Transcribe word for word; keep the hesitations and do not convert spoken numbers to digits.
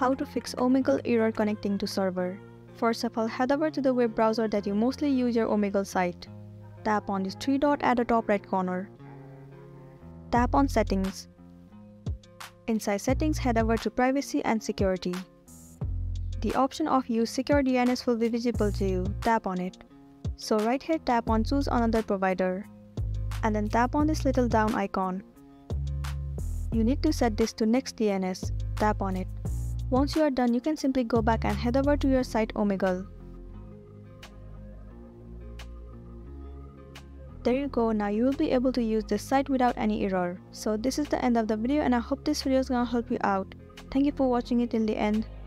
how to fix Omegle error connecting to server. First of all, head over to the web browser that you mostly use your Omegle site. Tap on this three dot at the top right corner. Tap on Settings. Inside Settings, head over to Privacy and Security. The option of Use Secure D N S will be visible to you. Tap on it. So right here, tap on Choose Another Provider. And then tap on this little down icon. You need to set this to NextDNS. Tap on it. Once you are done, you can simply go back and head over to your site Omegle. There you go, now you will be able to use this site without any error. So this is the end of the video and I hope this video is gonna help you out. Thank you for watching it till the end.